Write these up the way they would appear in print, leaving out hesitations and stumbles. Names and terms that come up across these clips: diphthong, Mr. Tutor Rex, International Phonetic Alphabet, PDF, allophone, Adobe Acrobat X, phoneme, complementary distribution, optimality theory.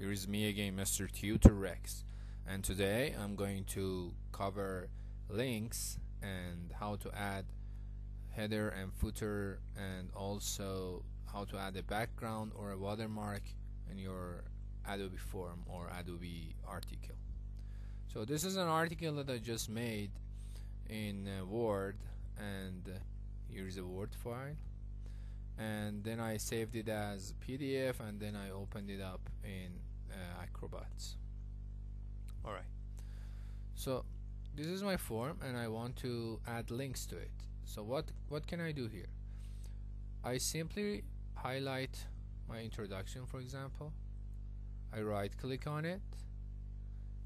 Here is me again, Mr. Tutor Rex, and today I'm going to cover links and how to add header and footer, and also how to add a background or a watermark in your Adobe form or Adobe article. So this is an article that I just made in Word, and here's a Word file, and then I saved it as PDF, and then I opened it up in Acrobat. Alright, so this is my form and I want to add links to it. So what can I do here? I simply highlight my introduction, for example. I right click on it,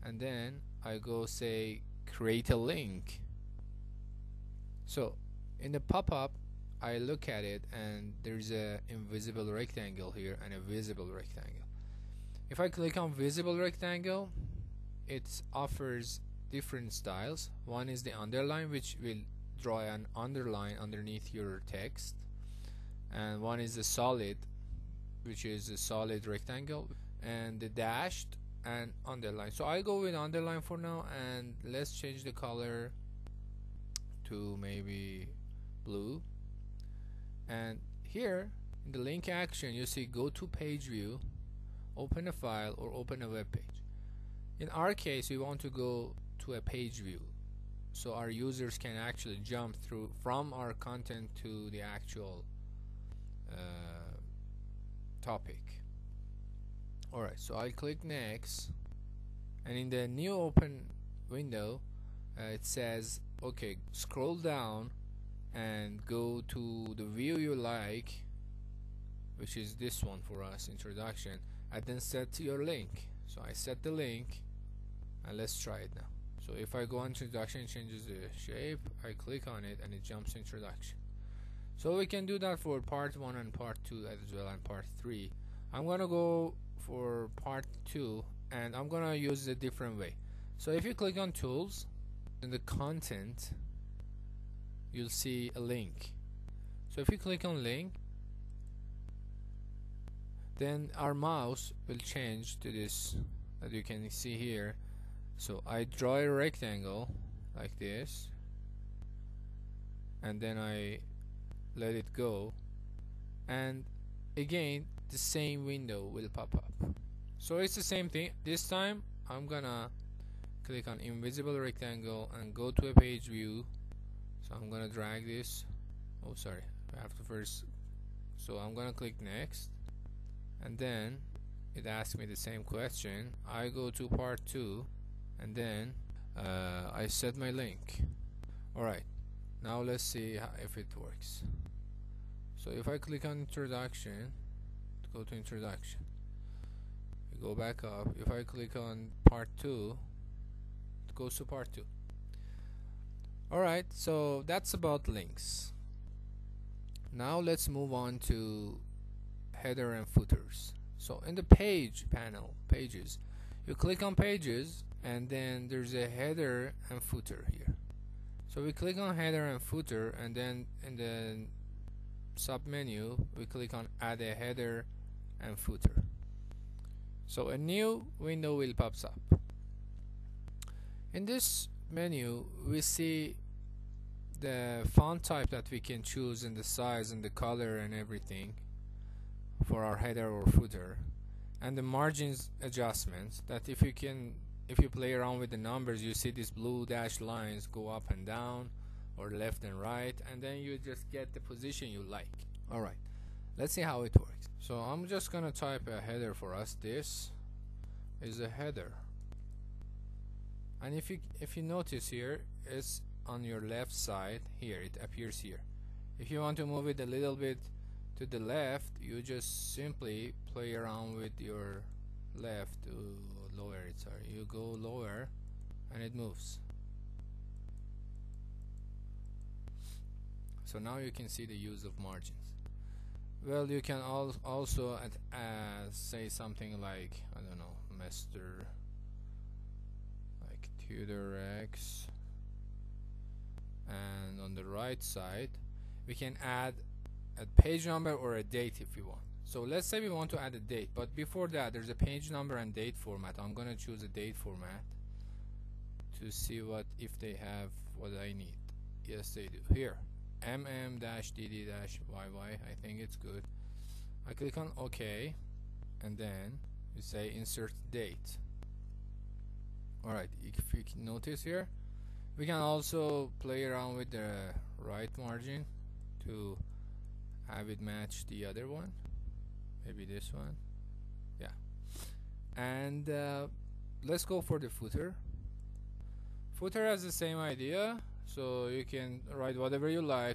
and then I go say create a link. So in the pop-up I look at it, and there's a invisible rectangle here and a visible rectangle. If I click on visible rectangle, it offers different styles. One is the underline, which will draw an underline underneath your text, and one is the solid, which is a solid rectangle, and the dashed and underline. So I go with underline for now, and let's change the color to maybe blue. And here in the link action you see go to page view, open a file, or open a web page. In our case we want to go to a page view, so our users can actually jump through from our content to the actual topic. Alright, so I click next, and in the new open window it says okay, scroll down and go to the view you like, which is this one for us, introduction, and then set your link. So I set the link, and let's try it now. So if I go on introduction, it changes the shape. I click on it and it jumps introduction. So we can do that for part 1 and part 2 as well, and part 3. I'm gonna go for part 2, and I'm gonna use a different way. So if you click on tools, in the content you'll see a link. So if you click on link, then our mouse will change to this that you can see here. So I draw a rectangle like this, and then I let it go, and again the same window will pop up. So it's the same thing. This time I'm gonna click on invisible rectangle and go to a page view. So I'm gonna drag this. Oh, sorry, I have to first. So I'm gonna click next, and then it asks me the same question. I go to part 2, and then I set my link. Alright, now let's see if it works. So if I click on introduction, go to introduction, go back up. If I click on part 2, it goes to part 2. Alright, so that's about links. Now let's move on to header and footers. So in the page panel, pages, you click on pages, and then there's a header and footer here. So we click on header and footer, and then in the sub menu we click on add a header and footer. So a new window will pop up. In this menu we see the font type that we can choose, and the size and the color and everything for our header or footer, and the margins adjustments that if you play around with the numbers, you see these blue dashed lines go up and down or left and right, and then you just get the position you like. Alright, let's see how it works. So I'm just gonna type a header for us. This is a header, and if you notice here, it's on your left side here, it appears here. If you want to move it a little bit to the left, you just simply play around with your left to lower it. Sorry, you go lower and it moves. So now you can see the use of margins. Well, you can also say something like, I don't know, Mr. like Tutor Rex, and on the right side we can add a page number or a date if you want. So let's say we want to add a date, but before that there's a page number and date format. I'm gonna choose a date format to see what if they have what I need. Yes, they do. Here, mm-dd-yy, I think it's good. I click on OK, and then you say insert date. Alright, if you notice here, we can also play around with the right margin to have it match the other one, maybe this one, yeah. And let's go for the footer. Footer has the same idea, so you can write whatever you like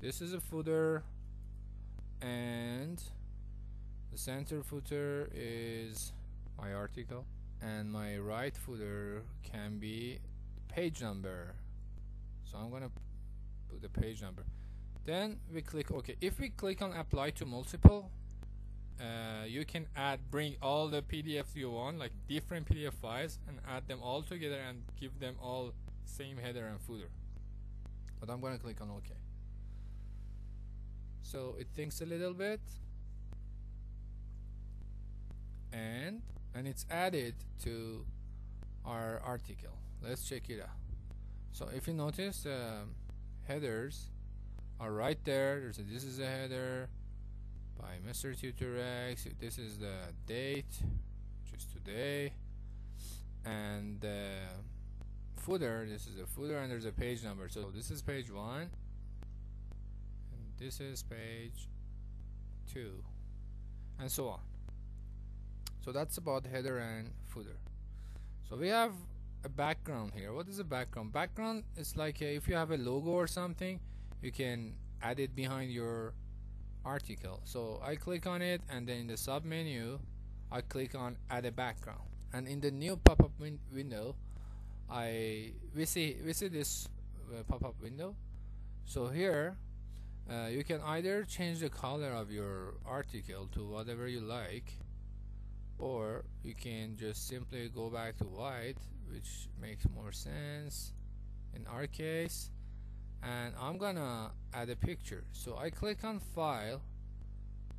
this is a footer, and the center footer is my article, and my right footer can be page number. So I'm gonna put the page number, then we click OK. If we click on apply to multiple, you can bring all the PDFs you want, like different PDF files, and add them all together and give them all same header and footer. But I'm gonna click on OK. So it thinks a little bit, and it's added to our article. Let's check it out. So if you notice, headers are right there. There's a, this is a header by Mr. Tutor Rex. This is the date, which is today, and footer. This is a footer, and there's a page number. So this is page 1, and this is page 2, and so on. So that's about header and footer. So we have a background here. What is a background? Background is like if you have a logo or something, you can add it behind your article. So I click on it, and then in the sub menu I click on add a background, and in the new pop-up window we see this pop-up window. So here you can either change the color of your article to whatever you like, or you can just simply go back to white, which makes more sense in our case. And I'm gonna add a picture, so I click on file,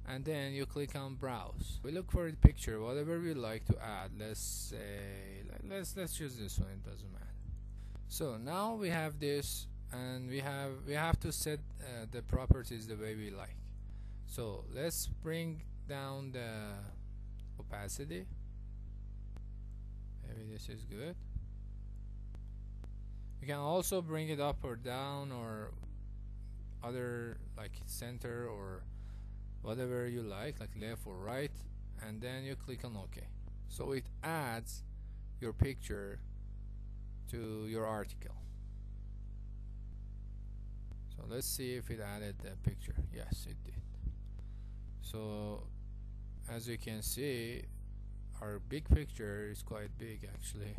and then you click on browse. We look for a picture, whatever we like to add. Let's say let's choose this one, it doesn't matter. So now we have this, and we have to set the properties the way we like. So let's bring down the opacity. Maybe this is good. You can also bring it up or down, or other like center or whatever you like left or right, and then you click on OK. So it adds your picture to your article. So let's see if it added the picture. Yes, it did. So as you can see, our big picture is quite big actually,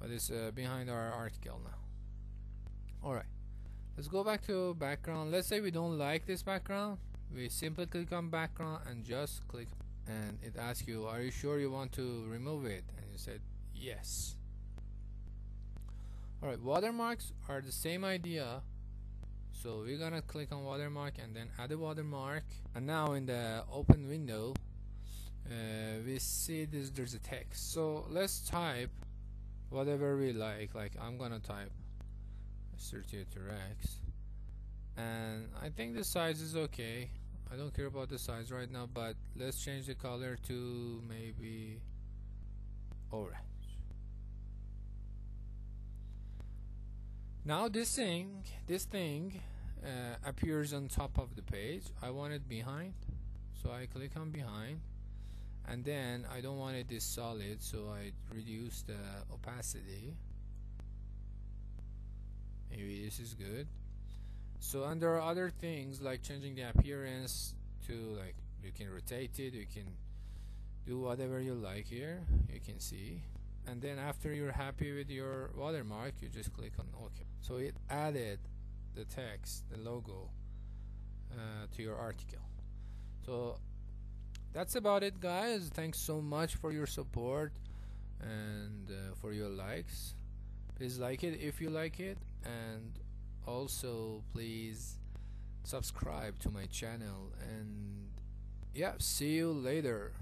but it's behind our article now. Alright, let's go back to background. Let's say we don't like this background, we simply click on background and just click, and it asks you, are you sure you want to remove it? And you said yes. Alright, watermarks are the same idea, so we're gonna click on watermark and then add a watermark. And now in the open window we see this, there's a text. So let's type whatever we like I'm gonna type Mr. Tutor Rex, and I think the size is okay. I don't care about the size right now, but let's change the color to maybe orange. Now this thing appears on top of the page. I want it behind, so I click on behind, and then I don't want it this solid, so I reduce the opacity. Maybe this is good. So, and there are other things like changing the appearance to, like, you can rotate it, you can do whatever you like here, you can see. And then after you're happy with your watermark, you just click on OK. So it added the text, the logo to your article. So that's about it, guys. Thanks so much for your support and for your likes. Please like it if you like it, and also please subscribe to my channel and yeah, see you later.